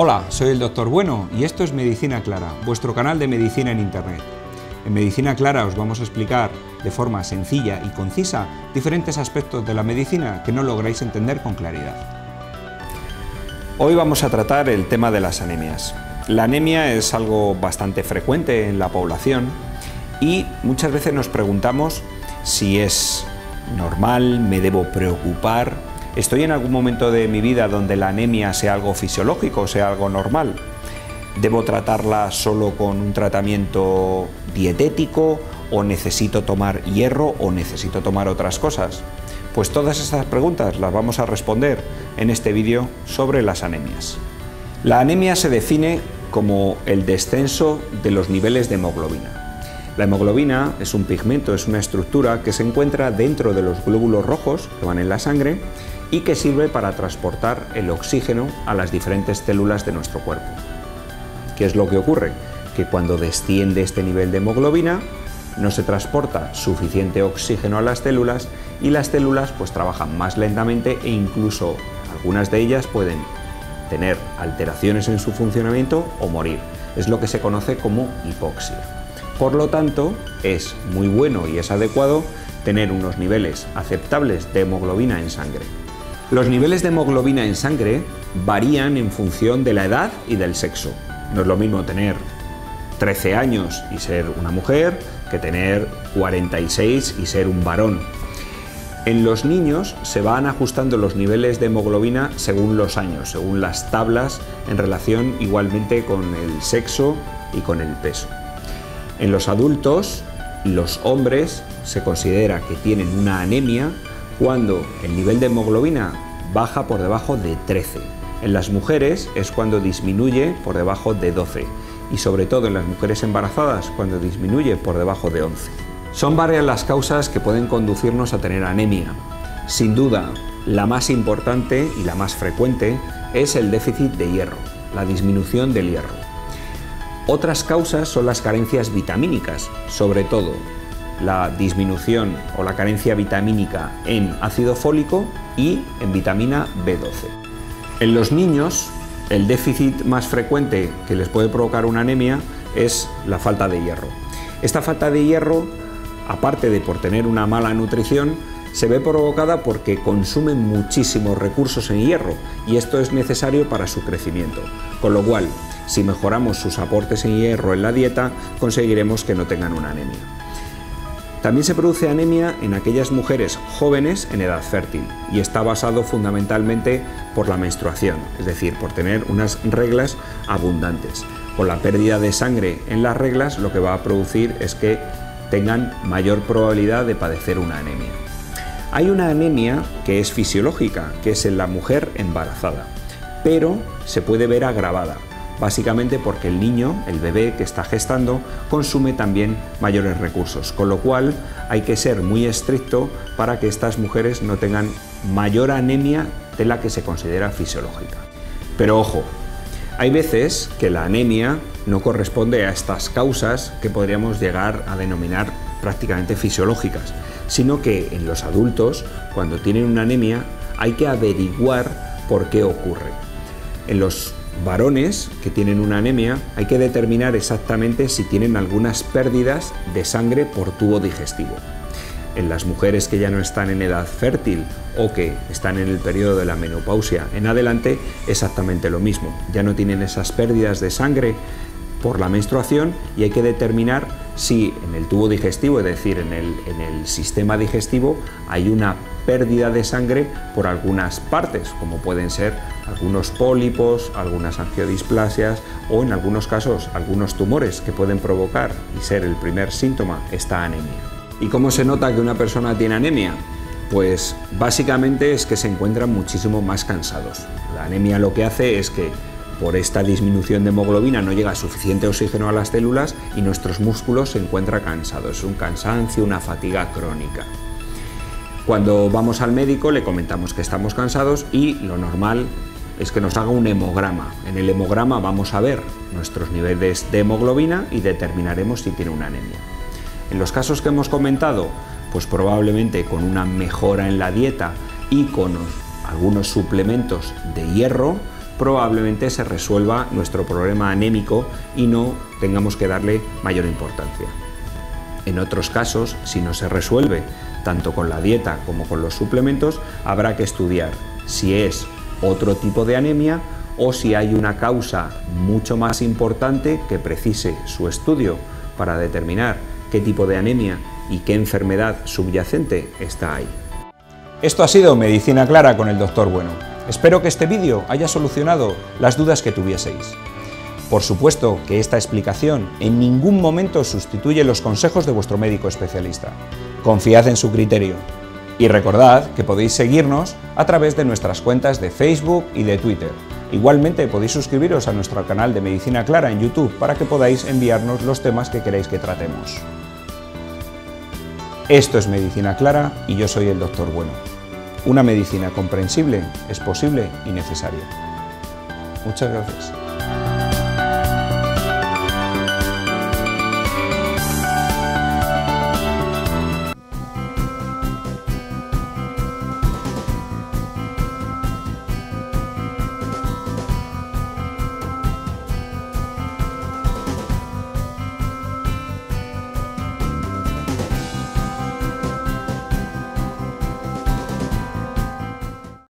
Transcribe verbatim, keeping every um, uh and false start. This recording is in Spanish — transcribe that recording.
Hola, soy el Doctor Bueno y esto es Medicina Clara, vuestro canal de medicina en Internet. En Medicina Clara os vamos a explicar de forma sencilla y concisa diferentes aspectos de la medicina que no lográis entender con claridad. Hoy vamos a tratar el tema de las anemias. La anemia es algo bastante frecuente en la población y muchas veces nos preguntamos si es normal, me debo preocupar, ¿estoy en algún momento de mi vida donde la anemia sea algo fisiológico, sea algo normal? ¿Debo tratarla solo con un tratamiento dietético o necesito tomar hierro o necesito tomar otras cosas? Pues todas estas preguntas las vamos a responder en este vídeo sobre las anemias. La anemia se define como el descenso de los niveles de hemoglobina. La hemoglobina es un pigmento, es una estructura que se encuentra dentro de los glóbulos rojos que van en la sangre y que sirve para transportar el oxígeno a las diferentes células de nuestro cuerpo. ¿Qué es lo que ocurre? Que cuando desciende este nivel de hemoglobina no se transporta suficiente oxígeno a las células y las células pues trabajan más lentamente e incluso algunas de ellas pueden tener alteraciones en su funcionamiento o morir. Es lo que se conoce como hipoxia. Por lo tanto, es muy bueno y es adecuado tener unos niveles aceptables de hemoglobina en sangre. Los niveles de hemoglobina en sangre varían en función de la edad y del sexo. No es lo mismo tener trece años y ser una mujer que tener cuarenta y seis y ser un varón. En los niños se van ajustando los niveles de hemoglobina según los años, según las tablas en relación igualmente con el sexo y con el peso. En los adultos, los hombres se considera que tienen una anemia cuando el nivel de hemoglobina baja por debajo de trece. En las mujeres es cuando disminuye por debajo de doce y sobre todo en las mujeres embarazadas cuando disminuye por debajo de once. Son varias las causas que pueden conducirnos a tener anemia. Sin duda, la más importante y la más frecuente es el déficit de hierro, la disminución del hierro. Otras causas son las carencias vitamínicas, sobre todo la disminución o la carencia vitamínica en ácido fólico y en vitamina B doce. En los niños, el déficit más frecuente que les puede provocar una anemia es la falta de hierro. Esta falta de hierro, aparte de por tener una mala nutrición, se ve provocada porque consumen muchísimos recursos en hierro y esto es necesario para su crecimiento, con lo cual, si mejoramos sus aportes en hierro en la dieta, conseguiremos que no tengan una anemia. También se produce anemia en aquellas mujeres jóvenes en edad fértil y está basado fundamentalmente por la menstruación, es decir, por tener unas reglas abundantes. Con la pérdida de sangre en las reglas, lo que va a producir es que tengan mayor probabilidad de padecer una anemia. Hay una anemia que es fisiológica, que es en la mujer embarazada, pero se puede ver agravada, básicamente porque el niño, el bebé que está gestando, consume también mayores recursos, con lo cual hay que ser muy estricto para que estas mujeres no tengan mayor anemia de la que se considera fisiológica. Pero ojo, hay veces que la anemia no corresponde a estas causas que podríamos llegar a denominar prácticamente fisiológicas, sino que en los adultos, cuando tienen una anemia, hay que averiguar por qué ocurre. En los varones que tienen una anemia hay que determinar exactamente si tienen algunas pérdidas de sangre por tubo digestivo. En las mujeres que ya no están en edad fértil o que están en el periodo de la menopausia en adelante, exactamente lo mismo. Ya no tienen esas pérdidas de sangre por la menstruación y hay que determinar si en el tubo digestivo, es decir, en el, en el sistema digestivo, hay una pérdida de sangre por algunas partes, como pueden ser algunos pólipos, algunas angiodisplasias o en algunos casos algunos tumores que pueden provocar y ser el primer síntoma esta anemia. ¿Y cómo se nota que una persona tiene anemia? Pues básicamente es que se encuentran muchísimo más cansados. La anemia lo que hace es que por esta disminución de hemoglobina no llega suficiente oxígeno a las células y nuestros músculos se encuentran cansados. Es un cansancio, una fatiga crónica. Cuando vamos al médico le comentamos que estamos cansados y lo normal es que nos haga un hemograma. En el hemograma vamos a ver nuestros niveles de hemoglobina y determinaremos si tiene una anemia. En los casos que hemos comentado, pues probablemente con una mejora en la dieta y con algunos suplementos de hierro, probablemente se resuelva nuestro problema anémico y no tengamos que darle mayor importancia. En otros casos, si no se resuelve, tanto con la dieta como con los suplementos, habrá que estudiar si es otro tipo de anemia o si hay una causa mucho más importante que precise su estudio para determinar qué tipo de anemia y qué enfermedad subyacente está ahí. Esto ha sido Medicina Clara con el doctor Bueno. Espero que este vídeo haya solucionado las dudas que tuvieseis. Por supuesto que esta explicación en ningún momento sustituye los consejos de vuestro médico especialista. Confiad en su criterio. Y recordad que podéis seguirnos a través de nuestras cuentas de Facebook y de Twitter. Igualmente podéis suscribiros a nuestro canal de Medicina Clara en YouTube para que podáis enviarnos los temas que queréis que tratemos. Esto es Medicina Clara y yo soy el doctor Bueno. Una medicina comprensible es posible y necesaria. Muchas gracias.